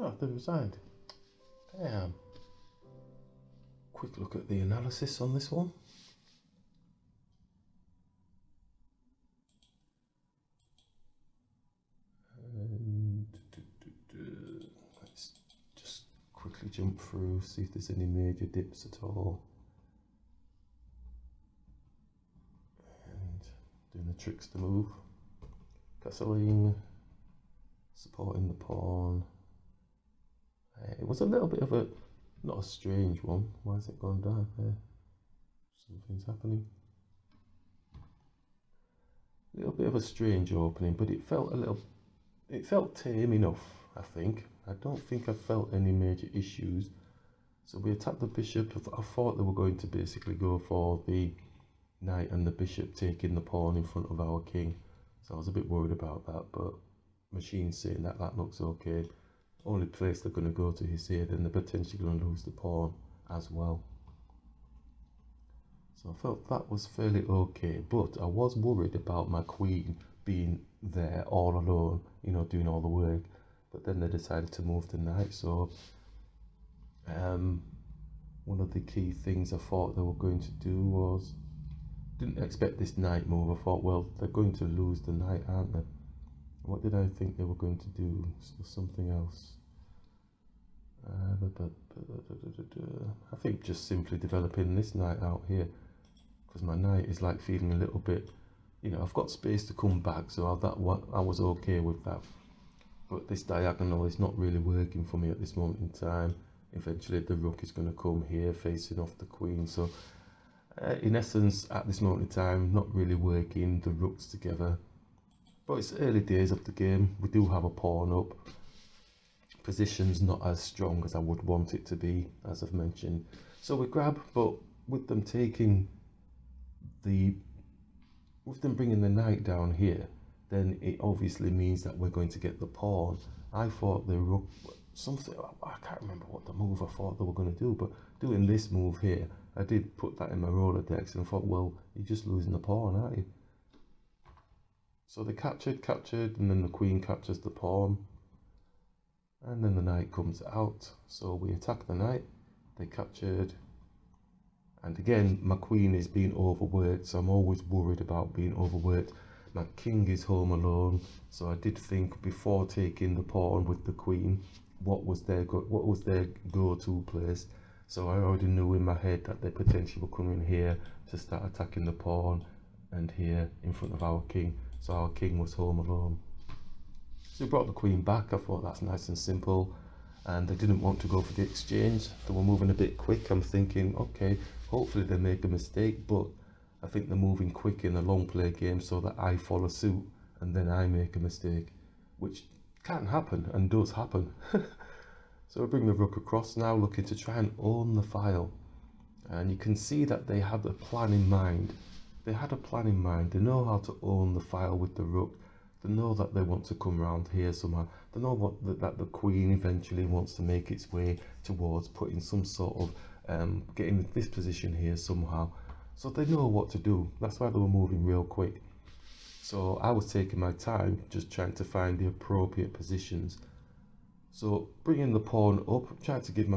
Oh, I thought it was signed. Damn. Quick look at the analysis on this one. And let's just quickly jump through, see if there's any major dips at all. And doing the tricks to move. Gasoline, supporting the pawn. It was a little bit of a, not a strange one. Why is it going down there? Something's happening. A little bit of a strange opening, but it felt tame enough, I think. I don't think I felt any major issues. So we attacked the bishop. I thought they were going to basically go for the knight and the bishop taking the pawn in front of our king. So I was a bit worried about that, but Machine's saying that that looks okay. Only place they're going to go to is here, then they're potentially going to lose the pawn as well. So I felt that was fairly okay, but I was worried about my queen being there all alone, you know, doing all the work. But then they decided to move the knight, so one of the key things I thought they were going to do was, didn't expect this knight move. I thought, well, they're going to lose the knight, aren't they? What did I think they were going to do? Something else. I think just simply developing this knight out here, because my knight is like feeling a little bit, you know, I've got space to come back, so that I was okay with that. But this diagonal is not really working for me at this moment in time. Eventually the rook is going to come here facing off the queen, so in essence at this moment in time, not really working the rooks together. But it's early days of the game, we do have a pawn up. Position's not as strong as I would want it to be, as I've mentioned. So we grab, but with them taking the... with them bringing the knight down here, then it obviously means that we're going to get the pawn. I thought the rook... something... I can't remember what the move I thought they were going to do, but doing this move here, I did put that in my Rolodex and thought, well, you're just losing the pawn, aren't you? So they captured, and then the queen captures the pawn. and then the knight comes out, so we attack the knight, they captured, and again my queen is being overworked, so I'm always worried about being overworked. My king is home alone, so I did think before taking the pawn with the queen, what was their go-to place. So I already knew in my head that they potentially were coming here to start attacking the pawn and here in front of our king. So our king was home alone. So we brought the queen back. I thought that's nice and simple, and they didn't want to go for the exchange. They were moving a bit quick. I'm thinking, okay, hopefully they make a mistake, but I think they're moving quick in the long play game so that I follow suit and then I make a mistake, which can happen and does happen. So I bring the rook across now, looking to try and own the file, and you can see that they had a plan in mind. They know how to own the file with the rook. They know that they want to come round here somehow. They know that the queen eventually wants to make its way towards putting some sort of getting this position here somehow. So they know what to do. That's why they were moving real quick. So I was taking my time, just trying to find the appropriate positions. So bringing the pawn up, trying to give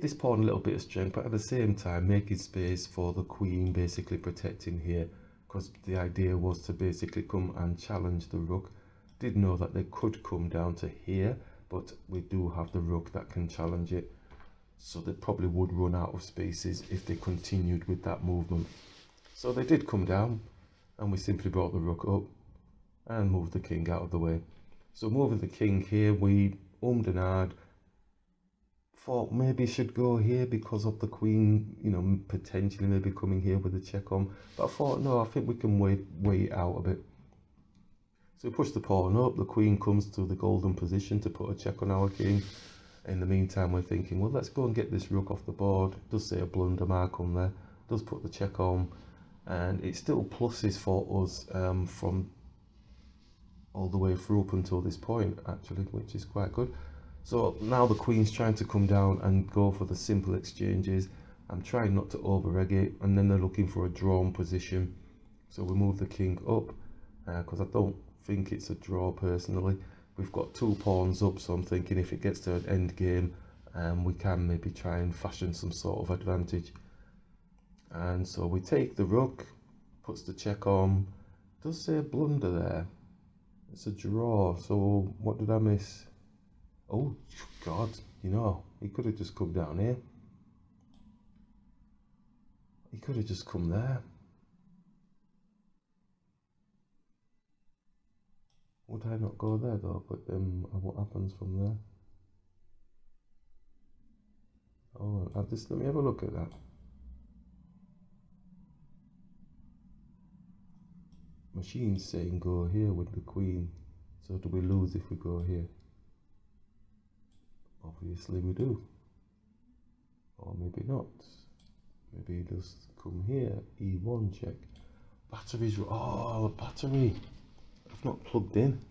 this pawn a little bit of strength, but at the same time making space for the queen, basically protecting here, because the idea was to basically come and challenge the rook. Did know that they could come down to here, but we do have the rook that can challenge it, so they probably would run out of spaces if they continued with that movement. So they did come down, and we simply brought the rook up and moved the king out of the way. So moving the king here, we and ahed, thought maybe should go here because of the queen, you know, potentially maybe coming here with a check on. But I thought, no, I think we can wait out a bit. So we push the pawn up, the queen comes to the golden position to put a check on our king. In the meantime, we're thinking, well, let's go and get this rook off the board. It does say a blunder mark on there, it does put the check on, and it's still pluses for us from all the way through up until this point, actually, which is quite good. So now the queen's trying to come down and go for the simple exchanges. I'm trying not to over-egg it, and then they're looking for a drawn position. So we move the king up, because I don't think it's a draw personally. We've got two pawns up, so I'm thinking if it gets to an end game, we can maybe try and fashion some sort of advantage. And so we take the rook, puts the check on, does say a blunder there. It's a draw, so what did I miss? Oh God, you know, he could have just come down here. He could have just come there. Would I not go there though? But then what happens from there? Oh, let me have a look at that. Machine's saying go here with the queen, so do we lose if we go here? Obviously we do, or maybe not. Maybe just come here, e1 check. Batteries, oh, a battery, I've not plugged in.